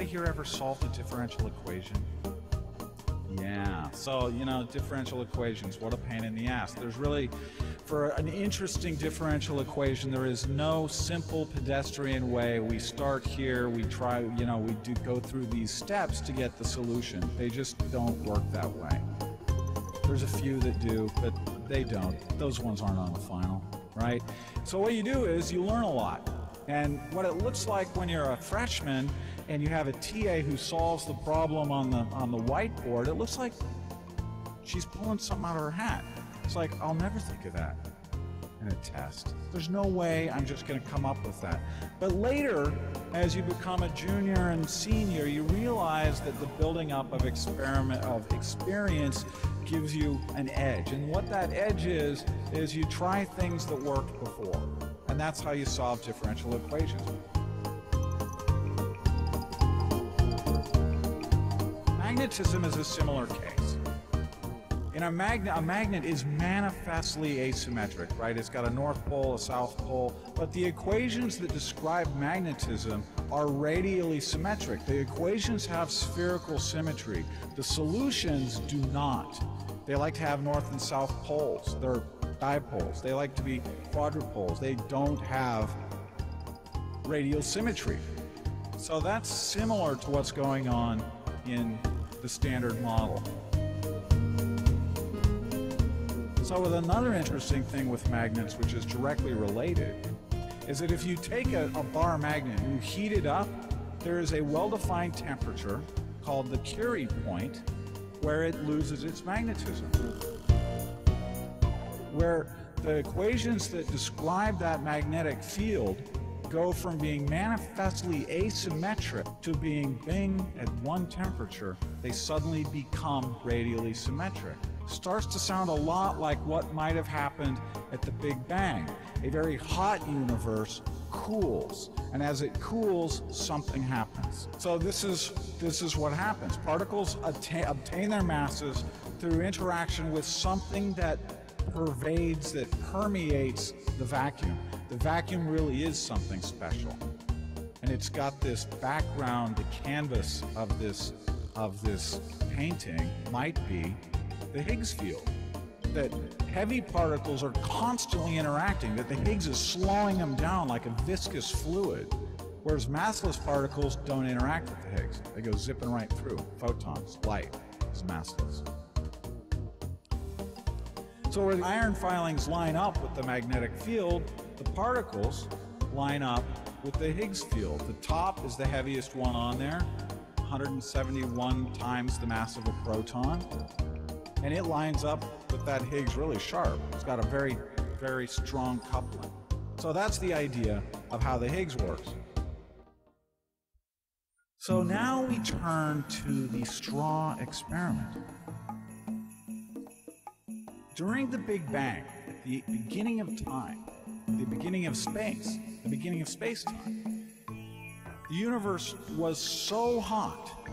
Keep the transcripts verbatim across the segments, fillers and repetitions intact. anybody here ever solved a differential equation? Yeah, so, you know, differential equations, what a pain in the ass. There's really, for an interesting differential equation, there is no simple pedestrian way. We start here, we try, you know, we do go through these steps to get the solution. They just don't work that way. There's a few that do, but they don't. Those ones aren't on the final, right? So what you do is you learn a lot. And what it looks like when you're a freshman and you have a T A who solves the problem on the on the whiteboard, it looks like she's pulling something out of her hat. It's like, I'll never think of that in a test. There's no way I'm just going to come up with that. But later, as you become a junior and senior, you realize that the building up of experiment of experience gives you an edge. And what that edge is, is you try things that worked before. And that's how you solve differential equations. Magnetism is a similar case. In a magnet, a magnet is manifestly asymmetric, right? It's got a north pole, a south pole, but the equations that describe magnetism are radially symmetric. The equations have spherical symmetry. The solutions do not. They like to have north and south poles. They're dipoles. They like to be quadrupoles. They don't have radial symmetry. So that's similar to what's going on in the standard model. So with another interesting thing with magnets, which is directly related, is that if you take a, a bar magnet and you heat it up, there is a well-defined temperature called the Curie point where it loses its magnetism. Where the equations that describe that magnetic field go from being manifestly asymmetric to being bing at one temperature, they suddenly become radially symmetric. Starts to sound a lot like what might have happened at the Big Bang. A very hot universe cools, and as it cools, something happens. So this is, this is what happens. Particles obtain their masses through interaction with something that pervades, that permeates the vacuum. The vacuum really is something special. And it's got this background, the canvas of this, of this painting might be the Higgs field, that heavy particles are constantly interacting, that the Higgs is slowing them down like a viscous fluid, whereas massless particles don't interact with the Higgs. They go zipping right through. Photons, light is massless. So where the iron filings line up with the magnetic field, the particles line up with the Higgs field. The top is the heaviest one on there, one hundred seventy-one times the mass of a proton, and it lines up with that Higgs really sharp. It's got a very, very strong coupling. So that's the idea of how the Higgs works. So now we turn to the straw experiment. During the Big Bang, at the beginning of time, the beginning of space, the beginning of space-time, the universe was so hot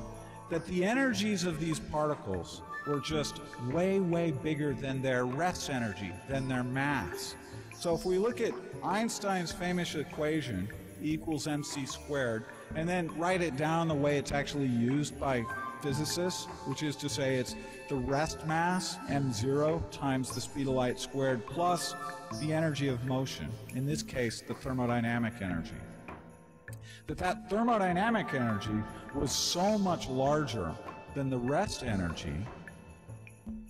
that the energies of these particles were just way, way bigger than their rest energy, than their mass. So if we look at Einstein's famous equation, E equals mc squared, and then write it down the way it's actually used by physicists, which is to say it's the rest mass, m zero, times the speed of light squared, plus the energy of motion, in this case, the thermodynamic energy. But that thermodynamic energy was so much larger than the rest energy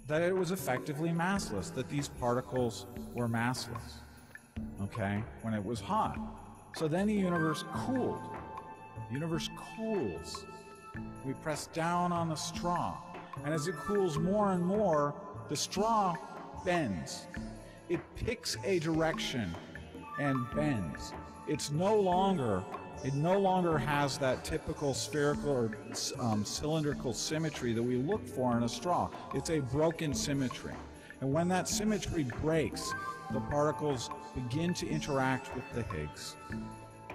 that it was effectively massless, that these particles were massless, okay, when it was hot. So then the universe cooled. The universe cools. We press down on the straw, and as it cools more and more, the straw bends. It picks a direction and bends. It's no longer, it no longer has that typical spherical or um, cylindrical symmetry that we look for in a straw. It's a broken symmetry. And when that symmetry breaks, the particles begin to interact with the Higgs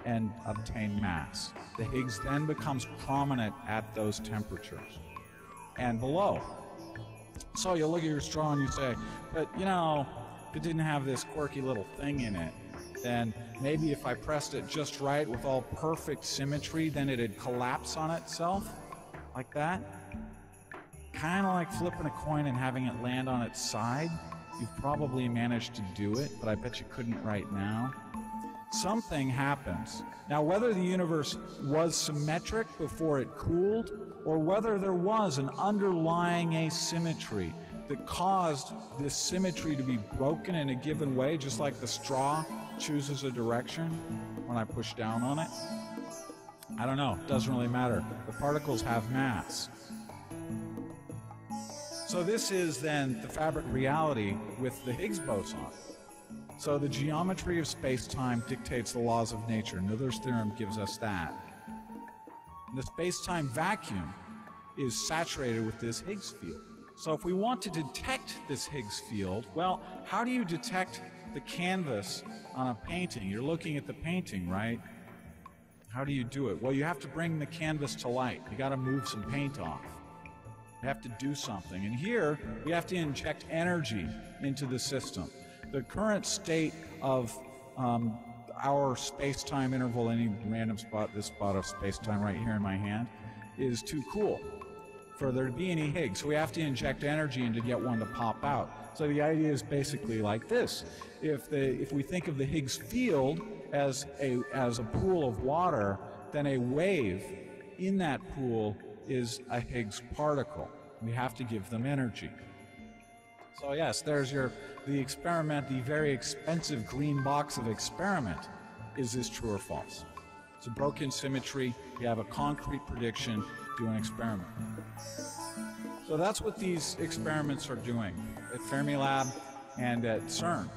and obtain mass. The Higgs then becomes prominent at those temperatures and below. So you look at your straw and you say, but you know, it didn't have this quirky little thing in it. then maybe if I pressed it just right with all perfect symmetry, then it'd collapse on itself like that. Kind of like flipping a coin and having it land on its side. You've probably managed to do it, but I bet you couldn't right now. Something happens. Now, whether the universe was symmetric before it cooled, or whether there was an underlying asymmetry that caused this symmetry to be broken in a given way, just like the straw chooses a direction when I push down on it, I don't know. It doesn't really matter. The particles have mass. So this is then the fabric reality with the Higgs boson. So the geometry of space-time dictates the laws of nature. Noether's theorem gives us that. And the space-time vacuum is saturated with this Higgs field. So if we want to detect this Higgs field, well, how do you detect the canvas on a painting? You're looking at the painting, right? How do you do it? Well, you have to bring the canvas to light. You got to move some paint off. You have to do something. And here, we have to inject energy into the system. The current state of um, our space-time interval, any random spot, this spot of space-time right here in my hand, is too cool for there to be any Higgs. So we have to inject energy in to get one to pop out. So the idea is basically like this. If, the, if we think of the Higgs field as a, as a pool of water, then a wave in that pool is a Higgs particle. We have to give them energy. So yes, there's your the experiment, the very expensive green box of experiment. Is this true or false? It's a broken symmetry. You have a concrete prediction. Do an experiment. So that's what these experiments are doing at Fermilab and at CERN.